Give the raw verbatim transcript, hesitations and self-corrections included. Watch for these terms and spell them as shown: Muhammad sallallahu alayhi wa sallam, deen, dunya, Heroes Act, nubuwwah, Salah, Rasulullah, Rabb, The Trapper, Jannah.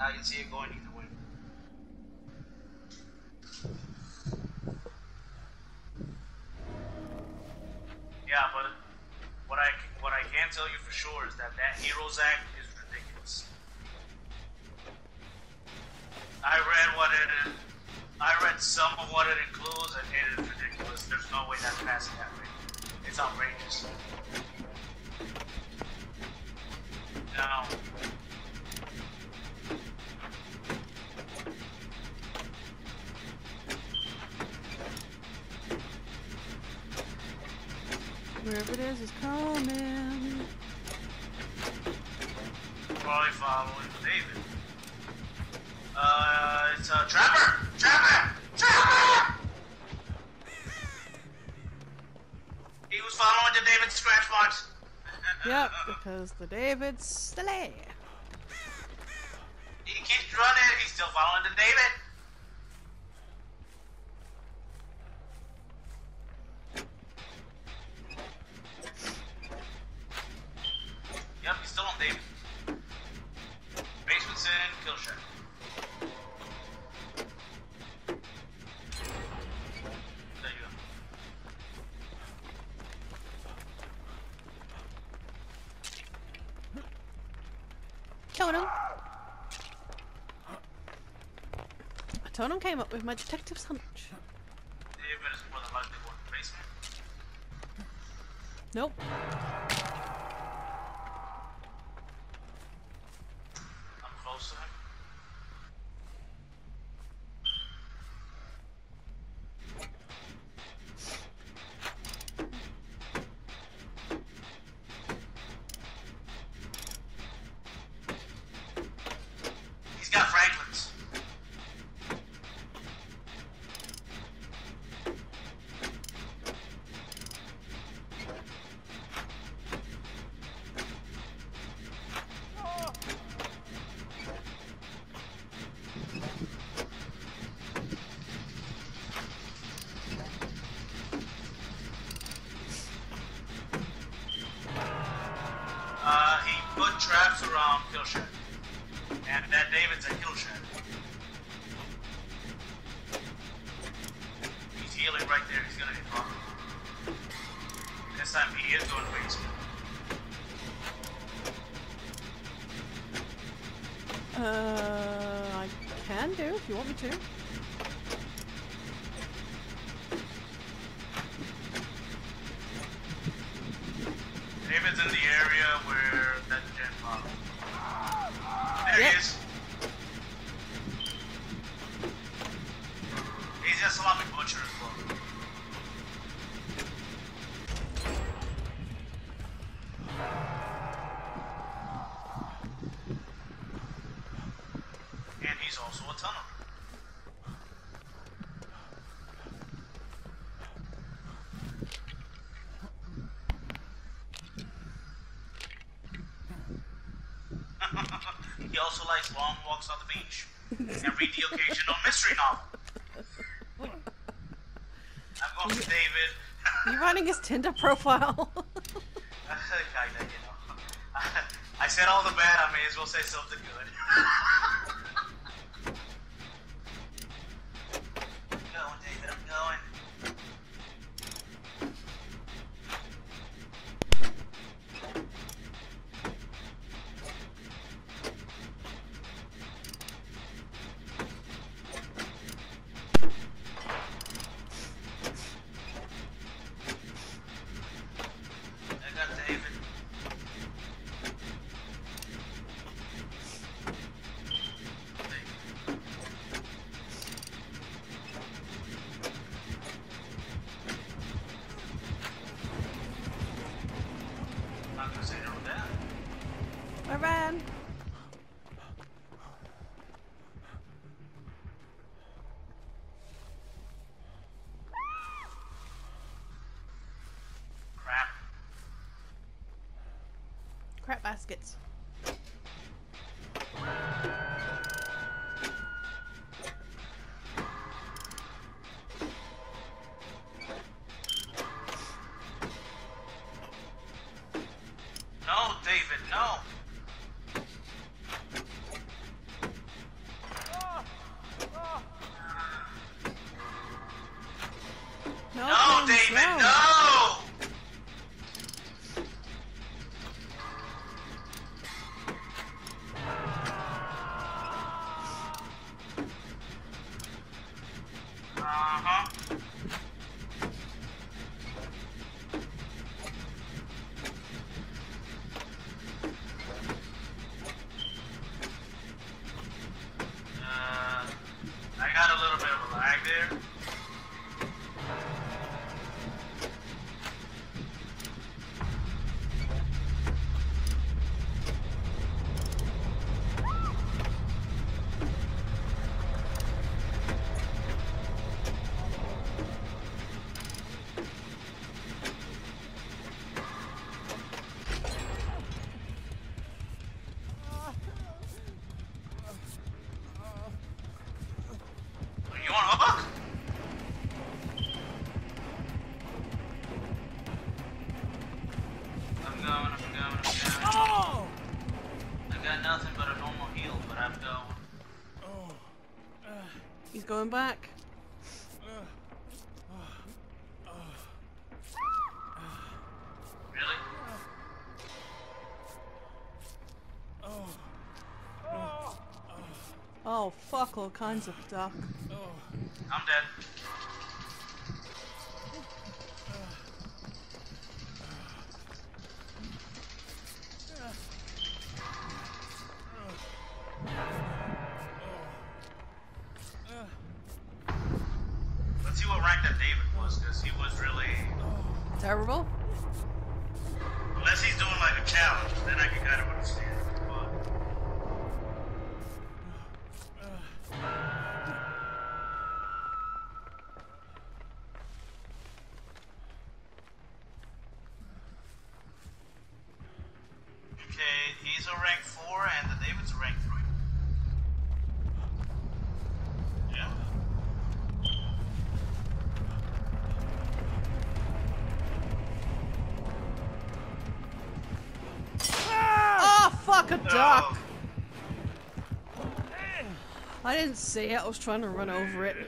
I can see it going either way. Yeah, but what I what I can tell you for sure is that that Heroes Act is ridiculous. I read what it is. I read some of what it includes, and it is ridiculous. There's no way that's passing that way. It's outrageous. Now. Wherever it is, it's coming. Probably following David. Uh, it's a Trapper! Trapper! Trapper! He was following the David scratch marks. Yep, because the David's still there. He keeps running, he's still following the David. Totem came up with my detective's hunch. Nope. I'm close to him. Traps around kill shed. And that David's a kill shed. He's healing right there, he's gonna get caught. This time he is going to basement. Uh I can do if you want me to. David's in the area where that gen pop. There yep. He is. He's a sloppy butcher as well. And he's also a tunnel. He also likes long walks on the beach and read the occasional mystery novel. I'm going with David. You running his Tinder profile? Kinda, you know. I, I said all the bad, I may as well say something good. I'm going, David, I'm going. I ran. Crap. Crap baskets. No, David, no. Going back. Really? Oh, fuck, all kinds of stuff. I'm dead. Duck. I didn't see it, I was trying to run over it.